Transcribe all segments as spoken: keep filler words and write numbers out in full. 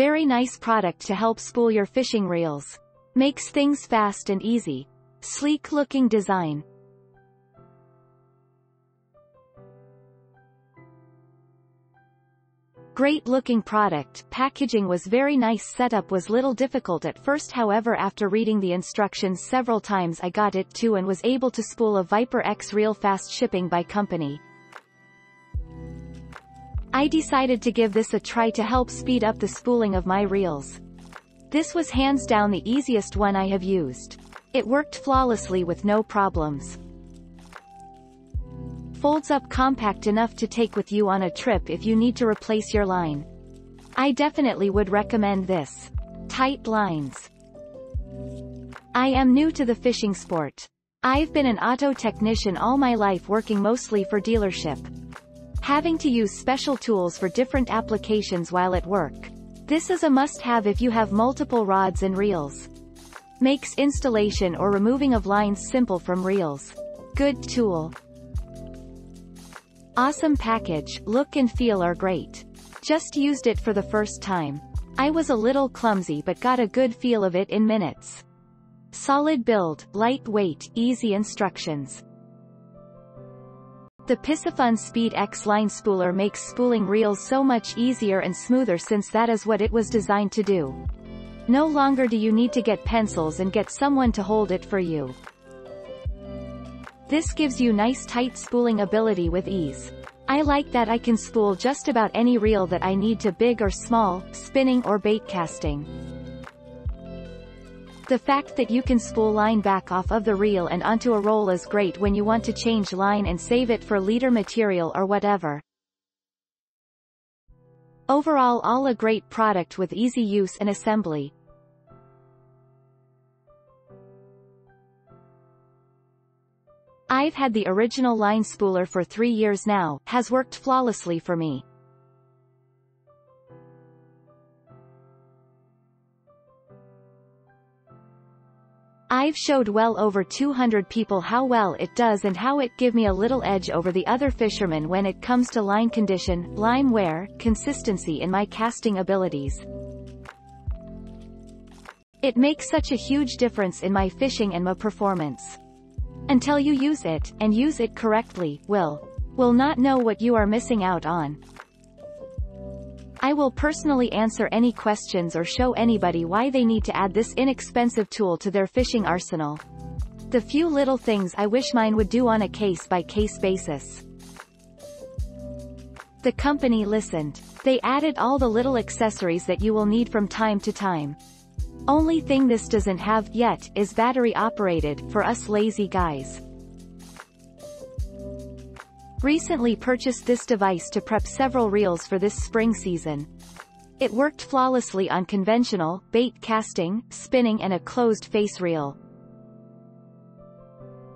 Very nice product to help spool your fishing reels. Makes things fast and easy. Sleek looking design. Great looking product, packaging was very nice. Setup was little difficult at first, however after reading the instructions several times I got it too and was able to spool a Viper X reel fast. Shipping by company. I decided to give this a try to help speed up the spooling of my reels. This was hands down the easiest one I have used. It worked flawlessly with no problems. Folds up compact enough to take with you on a trip if you need to replace your line. I definitely would recommend this. Tight lines. I am new to the fishing sport. I've been an auto technician all my life, working mostly for dealership. Having to use special tools for different applications while at work. This is a must-have if you have multiple rods and reels. Makes installation or removing of lines simple from reels. Good tool. Awesome package, look and feel are great. Just used it for the first time. I was a little clumsy but got a good feel of it in minutes. Solid build, lightweight, easy instructions. The Piscifun Speed X line spooler makes spooling reels so much easier and smoother, since that is what it was designed to do. No longer do you need to get pencils and get someone to hold it for you. This gives you nice tight spooling ability with ease. I like that I can spool just about any reel that I need to, big or small, spinning or bait casting. The fact that you can spool line back off of the reel and onto a roll is great when you want to change line and save it for leader material or whatever. Overall, all a great product with easy use and assembly. I've had the original line spooler for three years now, has worked flawlessly for me. I've showed well over two hundred people how well it does and how it give me a little edge over the other fishermen when it comes to line condition, line wear, consistency in my casting abilities. It makes such a huge difference in my fishing and my performance. Until you use it, and use it correctly, will. Will not know what you are missing out on. I will personally answer any questions or show anybody why they need to add this inexpensive tool to their fishing arsenal. The few little things I wish mine would do on a case-by-case basis. The company listened. They added all the little accessories that you will need from time to time. Only thing this doesn't have yet is battery operated for us lazy guys. Recently purchased this device to prep several reels for this spring season. It worked flawlessly on conventional, bait casting, spinning and a closed face reel.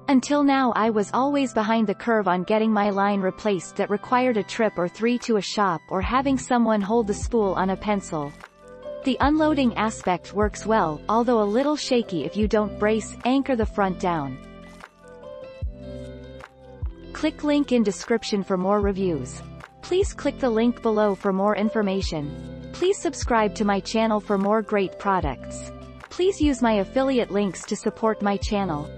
Until now I was always behind the curve on getting my line replaced that required a trip or three to a shop or having someone hold the spool on a pencil. The unloading aspect works well, although a little shaky if you don't brace, anchor the front down. Click link in description for more reviews. Please click the link below for more information. Please subscribe to my channel for more great products. Please use my affiliate links to support my channel.